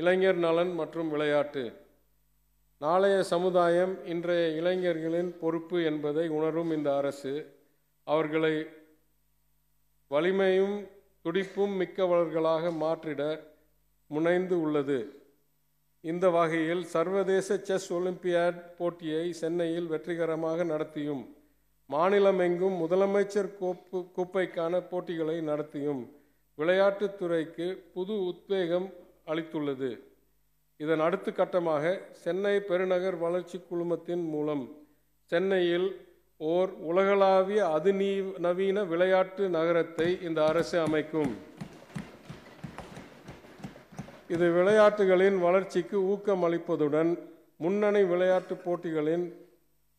இளைஞர் நலன் மற்றும் விளையாட்டு. நாளைய சமுதாயம் இன்றைய இளைஞர்களின் பொறுப்பு என்பதை உணரும் இந்த அரசு அவர்களை வலிமையும் துடிப்பும் மிக்கவர்களாக மாற்றிட முனைந்து உள்ளது. இந்த வகையில் சர்வதேச செஸ் ஒலிம்பியாட் போட்டியை சென்னையில் வெற்றிகரமாக நடத்தியும் மாநிலமெங்கும் முதலமைச்சர் கோப்பைக்கான போட்டிகளை நடத்தியும் விளையாட்டுத்துறைக்கு புது உத்வேகம் அளித்துள்ளது. இதன் அடுத்த கட்டமாக சென்னை பெருநகர் வளர்ச்சி குழுமத்தின் மூலம் சென்னையில் ஓர் உலகளாவிய அதிநவீன விளையாட்டு நகரத்தை இந்த அரசு அமைக்கும். இது விளையாட்டுகளின் வளர்ச்சிக்கு ஊக்கம் அளிப்பதுடன் முன்னணி விளையாட்டு போட்டிகளின்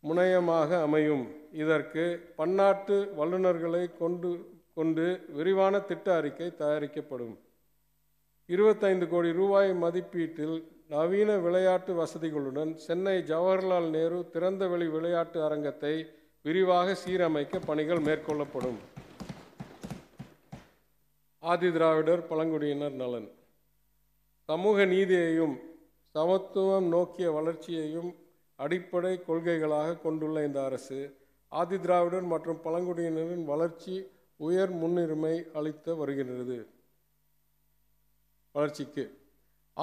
முனையமாக அமையும். இதற்கு பன்னாட்டு வல்லுநர்களை கொண்டு விரிவான திட்ட அறிக்கை தயாரிக்கப்படும். 25 கோடி ரூபாய் மதிப்பீட்டில் நவீன விளையாட்டு வசதிகளுடன் சென்னை ஜவஹர்லால் நேரு திறந்தவெளி விளையாட்டு அரங்கத்தை விரிவாக சீரமைக்க பணிகள் மேற்கொள்ளப்படும். ஆதி திராவிடர் பழங்குடியினர் நலன். சமூக நீதியையும் சமத்துவம் நோக்கிய வளர்ச்சியையும் அடிப்படை கொள்கைகளாக கொண்டுள்ள இந்த அரசு ஆதி திராவிடர் மற்றும் பழங்குடியினரின் வளர்ச்சி உயர் முன்னுரிமை அளித்து வருகிறது. வளர்ச்சிக்கு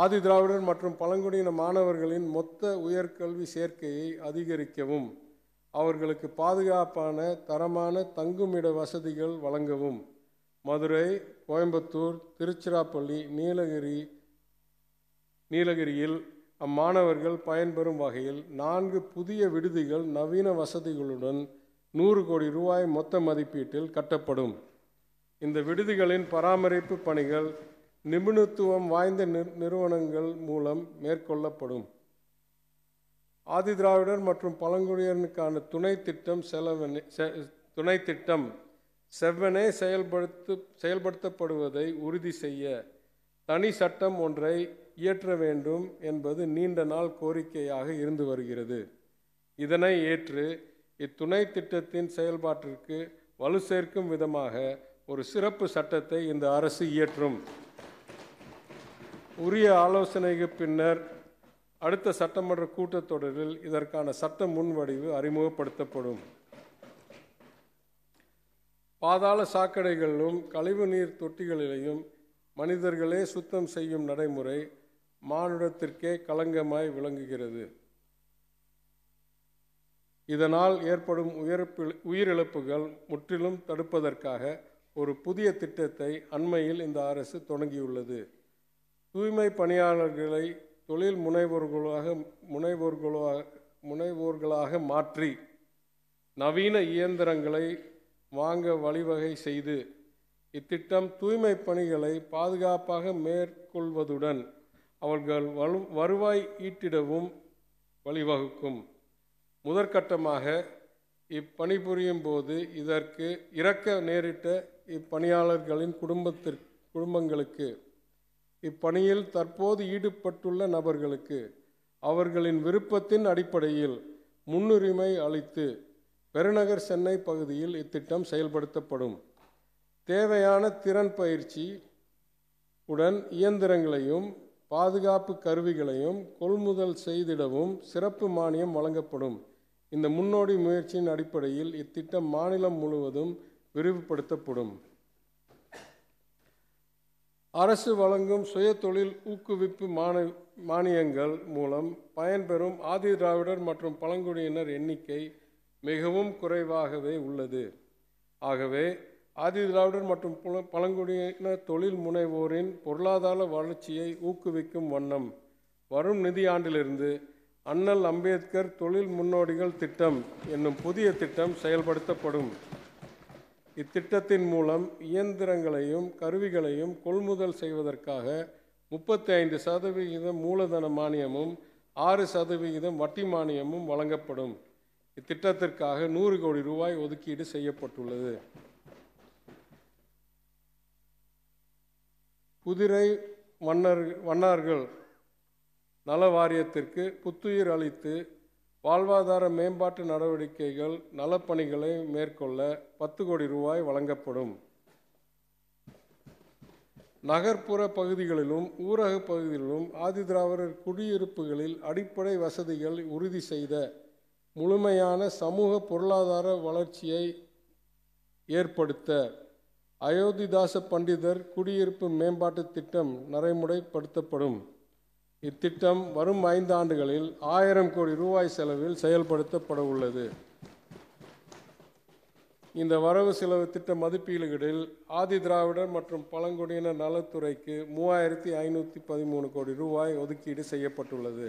ஆதி திராவிடர் மற்றும் பழங்குடியின மாணவர்களின் மொத்த உயர்கல்வி சேர்க்கையை அதிகரிக்கவும் அவர்களுக்கு பாதுகாப்பான தரமான தங்குமிட வசதிகள் வழங்கவும் மதுரை, கோயம்புத்தூர், திருச்சிராப்பள்ளி, நீலகிரியில் அம்மாணவர்கள் பயன்பெறும் வகையில் 4 புதிய விடுதிகள் நவீன வசதிகளுடன் 100 கோடி ரூபாய் மொத்த மதிப்பீட்டில் கட்டப்படும். இந்த விடுதிகளின் பராமரிப்பு பணிகள் நிபுணத்துவம் வாய்ந்த நிறுவனங்கள் மூலம் மேற்கொள்ளப்படும். ஆதி திராவிடர் மற்றும் பழங்குடியினருக்கான துணை திட்டம் செவ்வனே செயல்படுத்தப்படுவதை உறுதி செய்ய தனி சட்டம் ஒன்றை இயற்ற வேண்டும் என்பது நீண்ட நாள் கோரிக்கையாக இருந்து வருகிறது. இதனை ஏற்று இத்துணை திட்டத்தின் செயல்பாட்டிற்கு வலு சேர்க்கும் விதமாக ஒரு சிறப்பு சட்டத்தை இந்த அரசு இயற்றும். உரிய ஆலோசனைக்கு பின்னர் அடுத்த சட்டமன்ற கூட்டத்தொடரில் இதற்கான சட்ட முன்வடிவு அறிமுகப்படுத்தப்படும். பாதாள சாக்கடைகளிலும் கழிவு நீர் தொட்டிகளிலேயும் மனிதர்களே சுத்தம் செய்யும் நடைமுறை மானுடத்திற்கே களங்கமாய் விளங்குகிறது. இதனால் ஏற்படும் உயிரிழப்புகள் முற்றிலும் தடுப்பதற்காக ஒரு புதிய திட்டத்தை அண்மையில் இந்த அரசு தொடங்கியுள்ளது. தூய்மை பணியாளர்களை தொழில் முனைவோர்களாக மாற்றி நவீன இயந்திரங்களை வாங்க வழிவகை செய்து இத்திட்டம் தூய்மை பணிகளை பாதுகாப்பாக மேற்கொள்வதுடன் அவர்கள் வருவாய் ஈட்டிடவும் வழிவகுக்கும். முதற்கட்டமாக இப்பணிபுரியும் போது இதற்கு இறக்க நேரிட்ட இப்பணியாளர்களின் குடும்பங்களுக்கு இப்பணியில் தற்போது ஈடுபட்டுள்ள நபர்களுக்கு அவர்களின் விருப்பத்தின் அடிப்படையில் முன்னுரிமை அளித்து பெருநகர் சென்னை பகுதியில் இத்திட்டம் செயல்படுத்தப்படும். தேவையான திறன் பயிற்சி உடன் இயந்திரங்களையும் பாதுகாப்பு கருவிகளையும் கொள்முதல் செய்திடவும் சிறப்பு மானியம் வழங்கப்படும். இந்த முன்னோடி முயற்சியின் அடிப்படையில் இத்திட்டம் மாநிலம் முழுவதும் விரிவுபடுத்தப்படும். அரசு வழங்கும் சுயதொழில் ஊக்குவிப்பு மானியங்கள் மூலம் பயன்பெறும் ஆதி திராவிடர் மற்றும் பழங்குடியினர் எண்ணிக்கை மிகவும் குறைவாகவே உள்ளது. ஆகவே ஆதி திராவிடர் மற்றும் பழங்குடியினர் தொழில் முனைவோரின் பொருளாதார வளர்ச்சியை ஊக்குவிக்கும் வண்ணம் வரும் நிதியாண்டிலிருந்து அண்ணல் அம்பேத்கர் தொழில் முன்னோடிகள் திட்டம் என்னும் புதிய திட்டம் செயல்படுத்தப்படும். இத்திட்டத்தின் மூலம் இயந்திரங்களையும் கருவிகளையும் கொள்முதல் செய்வதற்காக 35% மூலதன மானியமும் 6% வட்டி மானியமும் வழங்கப்படும். இத்திட்டத்திற்காக 100 கோடி ரூபாய் ஒதுக்கீடு செய்யப்பட்டுள்ளது. குதிரை மன்னார்கள் நல வாரியத்திற்கு புத்துயிர் அளித்து வாழ்வாதார மேம்பாட்டு நடவடிக்கைகள் நலப்பணிகளை மேற்கொள்ள 10 கோடி ரூபாய் வழங்கப்படும். நகர்ப்புற பகுதிகளிலும் ஊரக பகுதிகளிலும் ஆதிதிராவிடர் குடியிருப்புகளில் அடிப்படை வசதிகள் உறுதி செய்த முழுமையான சமூக பொருளாதார வளர்ச்சியை ஏற்படுத்த அயோத்திதாச பண்டிதர் குடியிருப்பு மேம்பாட்டு திட்டம் நடைமுறைப்படுத்தப்படும். இத்திட்டம் வரும் 5 ஆண்டுகளில் 1000 கோடி ரூபாய் செலவில் செயல்படுத்தப்பட உள்ளது. இந்த வரவு செலவு திட்ட மதிப்பீடுகளில் ஆதிதிராவிடர் மற்றும் பழங்குடியினர் நலத்துறைக்கு 3513 கோடி ரூபாய் ஒதுக்கீடு செய்யப்பட்டுள்ளது.